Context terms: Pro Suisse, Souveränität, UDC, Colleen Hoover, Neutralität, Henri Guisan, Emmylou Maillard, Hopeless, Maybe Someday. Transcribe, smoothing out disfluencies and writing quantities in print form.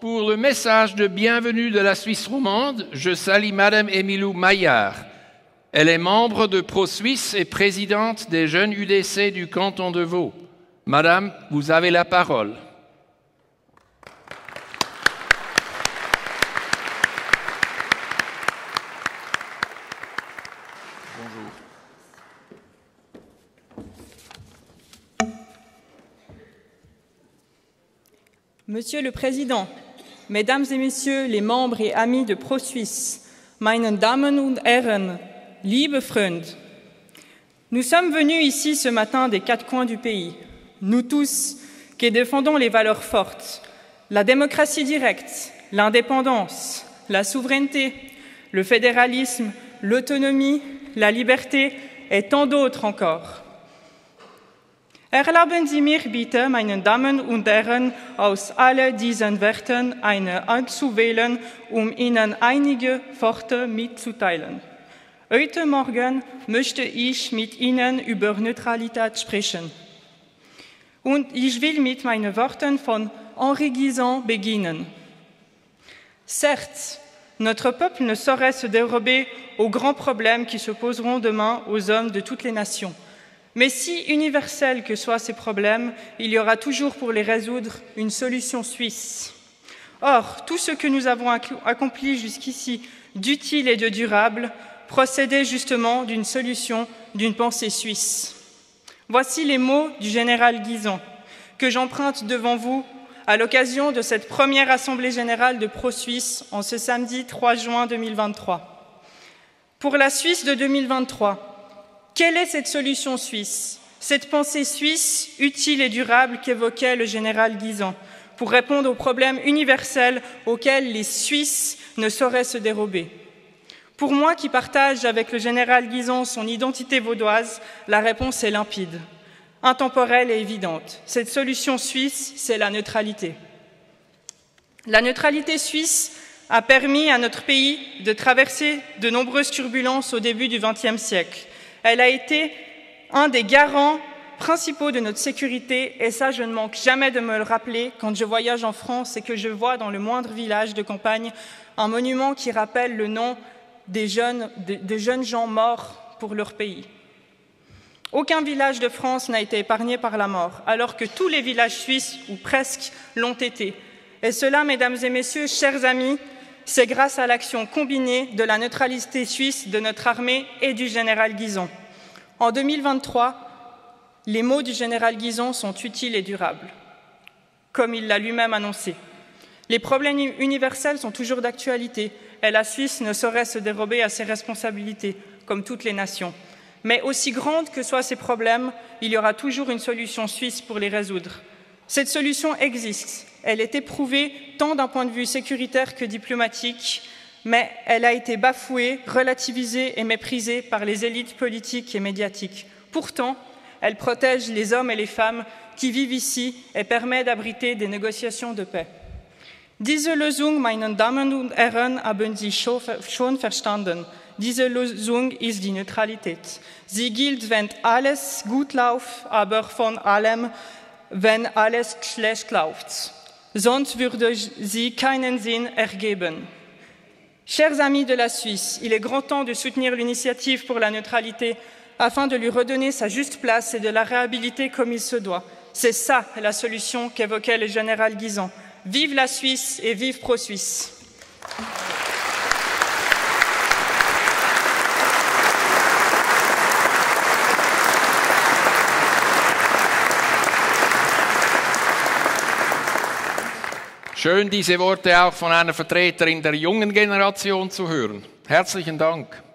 pour le message de bienvenue de la Suisse romande, je salue Madame Emmylou Maillard. Elle est membre de Pro Suisse et présidente des jeunes UDC du canton de Vaud. Madame, vous avez la parole. Monsieur le Président, Mesdames et Messieurs les membres et amis de Pro Suisse, meine Damen und Herren, liebe Freunde, nous sommes venus ici ce matin des quatre coins du pays, nous tous qui défendons les valeurs fortes, la démocratie directe, l'indépendance, la souveraineté, le fédéralisme, l'autonomie, la liberté et tant d'autres encore. Erlauben Sie mir bitte, meine Damen und Herren, aus all diesen Werten eine auszuwählen, Ihnen einige Worte mitzuteilen. Heute Morgen möchte ich mit Ihnen über Neutralität sprechen. Und ich will mit meinen Worten von Henri Guisan beginnen. Certes, notre peuple ne saurait se dérober aux grands problèmes qui se poseront demain aux hommes de toutes les nations. Mais si universels que soient ces problèmes, il y aura toujours pour les résoudre une solution suisse. Or, tout ce que nous avons accompli jusqu'ici d'utile et de durable procédait justement d'une solution, d'une pensée suisse. Voici les mots du général Guisan, que j'emprunte devant vous à l'occasion de cette première Assemblée générale de Pro Suisse en ce samedi 3 juin 2023. Pour la Suisse de 2023, quelle est cette solution suisse, cette pensée suisse utile et durable qu'évoquait le général Guisan pour répondre aux problèmes universels auxquels les Suisses ne sauraient se dérober? Pour moi qui partage avec le général Guisan son identité vaudoise, la réponse est limpide, intemporelle et évidente. Cette solution suisse, c'est la neutralité. La neutralité suisse a permis à notre pays de traverser de nombreuses turbulences au début du XXe siècle. Elle a été un des garants principaux de notre sécurité, et ça, je ne manque jamais de me le rappeler quand je voyage en France et que je vois dans le moindre village de campagne un monument qui rappelle le nom des jeunes gens morts pour leur pays. Aucun village de France n'a été épargné par la mort, alors que tous les villages suisses, ou presque, l'ont été. Et cela, mesdames et messieurs, chers amis, c'est grâce à l'action combinée de la neutralité suisse, de notre armée et du général Guisan. En 2023, les mots du général Guisan sont utiles et durables, comme il l'a lui-même annoncé. Les problèmes universels sont toujours d'actualité, et la Suisse ne saurait se dérober à ses responsabilités, comme toutes les nations. Mais aussi grandes que soient ces problèmes, il y aura toujours une solution suisse pour les résoudre. Cette solution existe. Elle est éprouvée tant d'un point de vue sécuritaire que diplomatique, mais elle a été bafouée, relativisée et méprisée par les élites politiques et médiatiques. Pourtant, elle protège les hommes et les femmes qui vivent ici et permet d'abriter des négociations de paix. Diese Lösung, meine Damen und Herren, haben Sie schon verstanden. Diese Lösung ist die Neutralität. Sie gilt, wenn alles gut läuft, aber von allem, wenn alles schlecht läuft. Sonst würde sie keinen Sinn ergeben. Chers amis de la Suisse, il est grand temps de soutenir l'initiative pour la neutralité afin de lui redonner sa juste place et de la réhabiliter comme il se doit. C'est ça la solution qu'évoquait le général Guisan. Vive la Suisse et vive Pro Suisse. Schön, diese Worte auch von einer Vertreterin der jungen Generation zu hören. Herzlichen Dank.